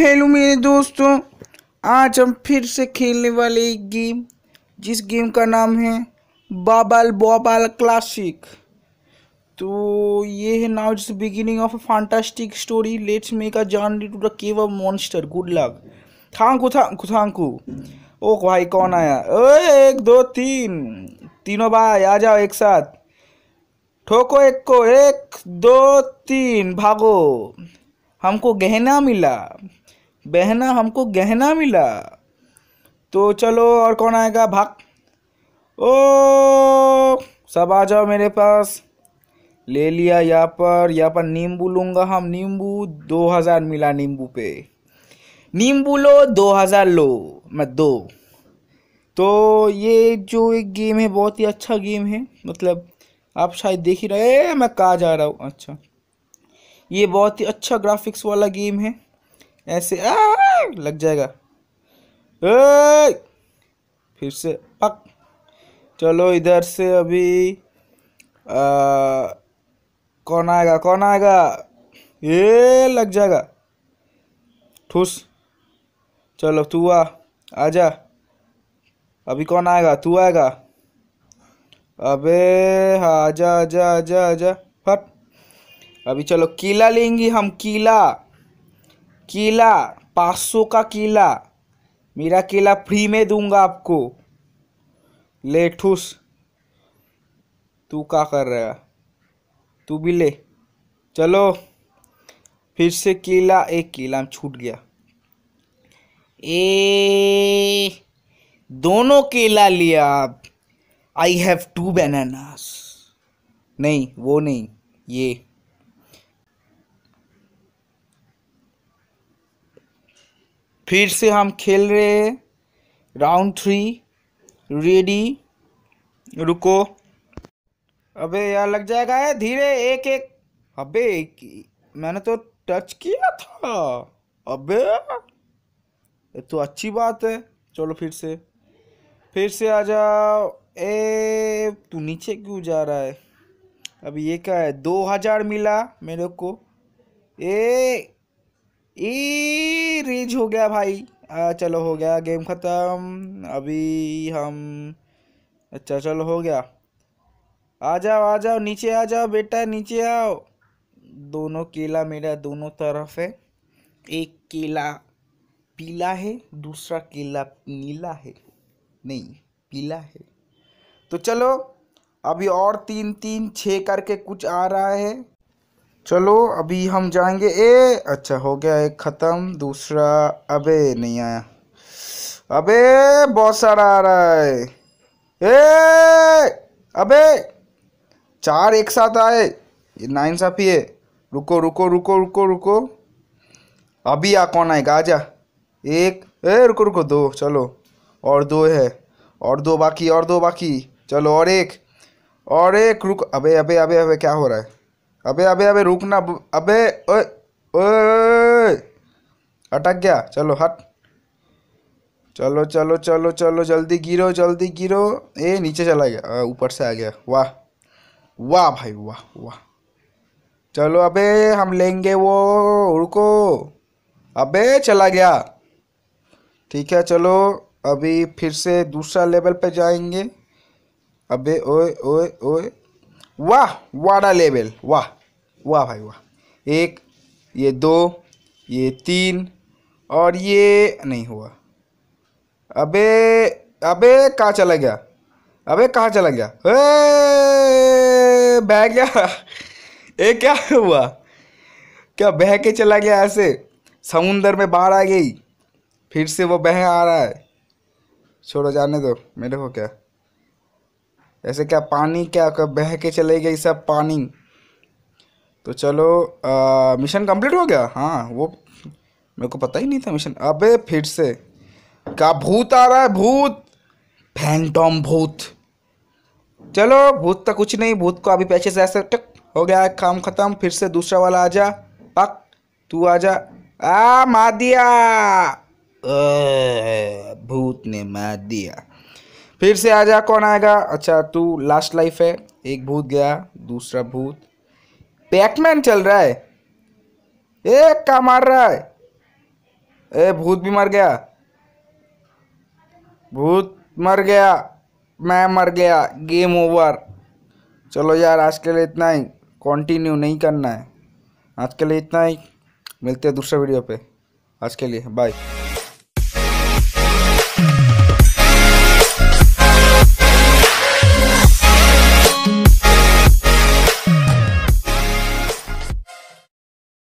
Hello मेरे दोस्तों, आज हम फिर से खेलने वाले एक गेम जिस गेम का नाम है बबल बबल क्लासिक। तो ये है now it's beginning of a fantastic story. Let's make a journey to the cave of monster. Good luck. Thank you thank you thank you. Oh भाई कौन आया? ओए एक दो तीन, तीनों भाई आ जाओ एक साथ, ठोको एक को। एक दो तीन, भागो। हमको गहना मिला बहना, हमको गहना मिला। तो चलो, और कौन आएगा? भाग। ओ सब आ जाओ मेरे पास। ले लिया। यहाँ पर नींबू लूँगा हम। नींबू 2000 मिला। नींबू पे नींबू लो, 2000 लो। मैं दो। तो ये जो एक गेम है बहुत ही अच्छा गेम है, मतलब आप शायद देख ही रहे मैं कहाँ जा रहा हूँ। अच्छा, ये बहुत ही अच्छा ग्राफिक्स वाला गेम है। ऐसे लग जाएगा फिर से पक। चलो इधर से अभी कौन आएगा? कौन आएगा? ये लग जाएगा ठूस। चलो तू आ जा। अभी कौन आएगा? तू आएगा। अबे हाँ, आजा आजा आजा आजा फट। अभी चलो कीला लेंगे हम। कीला 500 का कीला। मेरा कीला फ्री में दूंगा आपको। ले ठूस। तू क्या कर रहा है? तू भी ले। चलो फिर से कीला। एक कीला छूट गया। ए दोनों केला लिया आप। I have 2 bananas. नहीं वो नहीं, ये फिर से हम खेल रहे हैं। राउंड 3। रेडी? रुको। अबे यार लग जाएगा। है धीरे, एक एक। अबे मैंने तो टच किया था। अबे ये तो अच्छी बात है। चलो फिर से आ जाओ। ए तू नीचे क्यों जा रहा है? अभी ये क्या है? 2000 मिला मेरे को। ए रेज हो गया भाई। चलो हो गया गेम ख़त्म। अभी हम अच्छा चलो हो गया। आ जाओ नीचे, आ जाओ बेटा नीचे आओ। दोनों केला मेरा दोनों तरफ है। एक केला पीला है, दूसरा केला नीला है। नहीं पीला है। तो चलो अभी और 3 3 6 करके कुछ आ रहा है। चलो अभी हम जाएंगे। ए अच्छा हो गया एक ख़त्म। दूसरा अबे नहीं आया। अबे बहुत सारा आ रहा है। ए अबे 4 एक साथ आए। ये नाइंसाफी है। रुको रुको रुको रुको रुको। अभी कौन आएगा? आजा। एक। ए रुको रुको 2। चलो और 2 है, और 2 बाकी, और 2 बाकी। चलो और 1, और 1। रुको। अबे अबे अबे अबे क्या हो रहा है? अबे अबे अबे रुकना। अबे ओए ओए अटक गया। चलो हट। चलो चलो चलो चलो जल्दी गिरो, जल्दी गिरो। ए नीचे चला गया, ऊपर से आ गया। वाह वाह भाई वाह वाह। चलो अबे हम लेंगे वो। रुको। अबे चला गया। ठीक है चलो अभी फिर से दूसरा लेवल पे जाएंगे। अबे ओए ओए ओए वाह वाड़ा लेवल। वाह वाह भाई वाह। 1, ये 2, ये 3, और ये नहीं हुआ। अबे अबे कहाँ चला गया? अबे कहाँ चला गया? ए बह गया। ए क्या हुआ? क्या बह के चला गया? ऐसे समुंदर में बाहर आ गई। फिर से वो बह आ रहा है। छोड़ो जाने दो मेरे को। क्या ऐसे क्या पानी क्या बह के चले गई सब पानी। तो चलो मिशन कंप्लीट हो गया। हाँ वो मेरे को पता ही नहीं था मिशन। अबे फिर से क्या भूत आ रहा है? भूत फैंटम भूत। चलो भूत का कुछ नहीं। भूत को अभी पैसे से ऐसे टक हो गया काम ख़त्म। फिर से दूसरा वाला आ जा। पक तू आ जा। मार दिया। ने मार दिया। फिर से आजा, कौन आएगा? अच्छा तू लास्ट लाइफ है, एक भूत गया, दूसरा भूत। पैकमैन चल रहा है, एक का मार रहा है। ए भूत भी मर गया, भूत मर गया, मैं मर गया, गेम ओवर। चलो यार आज के लिए इतना ही, कंटिन्यू नहीं करना है। आज के लिए इतना ही, मिलते हैं दूसरे वीडियो पे। आज के लिए बाय।